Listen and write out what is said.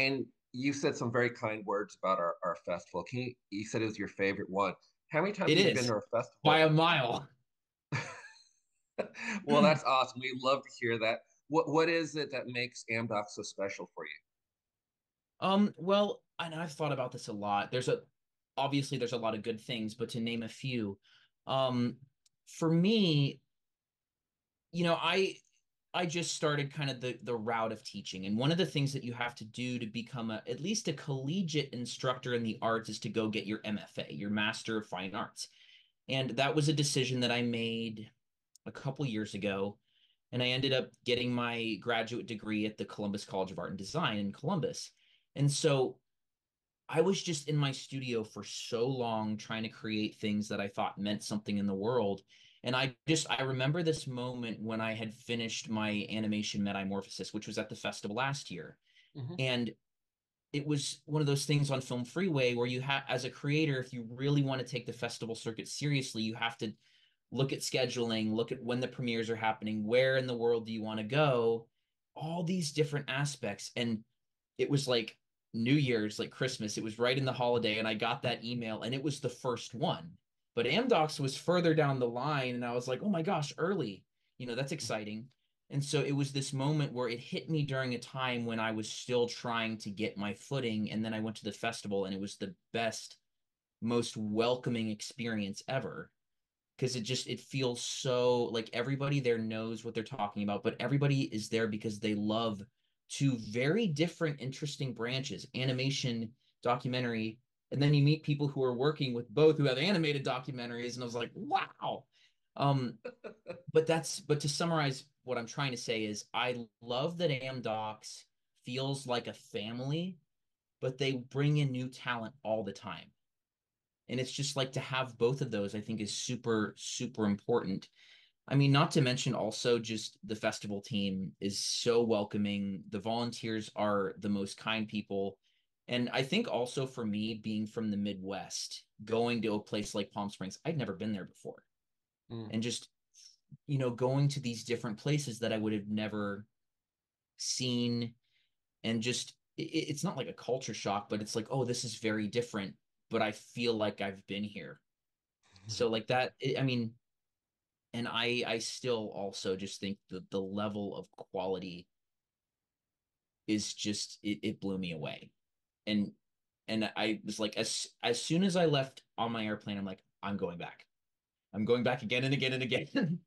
And you said some very kind words about our festival. You said it was your favorite one. How many times have you been to our festival? By a mile. Well, that's awesome. We love to hear that. What is it that makes Amdoc so special for you? Well, and I've thought about this a lot. Obviously there's a lot of good things, but to name a few, for me, you know, I just started kind of the route of teaching. And one of the things that you have to do to become at least a collegiate instructor in the arts is to go get your MFA, your Master of Fine Arts. And that was a decision that I made a couple years ago. And I ended up getting my graduate degree at the Columbus College of Art and Design in Columbus. And so I was just in my studio for so long trying to create things that I thought meant something in the world. And I remember this moment when I had finished my animation Metamorphosis, which was at the festival last year. Mm-hmm. And it was one of those things on Film Freeway where you have, as a creator, if you really want to take the festival circuit seriously, you have to look at scheduling, look at when the premieres are happening, where in the world do you want to go, all these different aspects. And it was like New Year's, like Christmas, it was right in the holiday. And I got that email and it was the first one. But Amdocs was further down the line, and I was like, oh my gosh, early, you know, that's exciting. And so it was this moment where it hit me during a time when I was still trying to get my footing. And then I went to the festival and it was the best, most welcoming experience ever. Because it feels so like everybody there knows what they're talking about, but everybody is there because they love two very different, interesting branches, animation, documentary. And then you meet people who are working with both, who have animated documentaries. And I was like, wow. But to summarize what I'm trying to say is I love that Amdocs feels like a family, but they bring in new talent all the time. And it's just like to have both of those, I think, is super, super important. I mean, not to mention also just the festival team is so welcoming. The volunteers are the most kind people. And I think also for me, being from the Midwest, going to a place like Palm Springs, I'd never been there before. Mm. And just, you know, going to these different places that I would have never seen. And just, it's not like a culture shock, but it's like, oh, this is very different, but I feel like I've been here. Mm. So like that, I mean, and I still also just think that the level of quality is just, it blew me away. And I was like, as soon as I left on my airplane, I'm like, I'm going back again and again and again.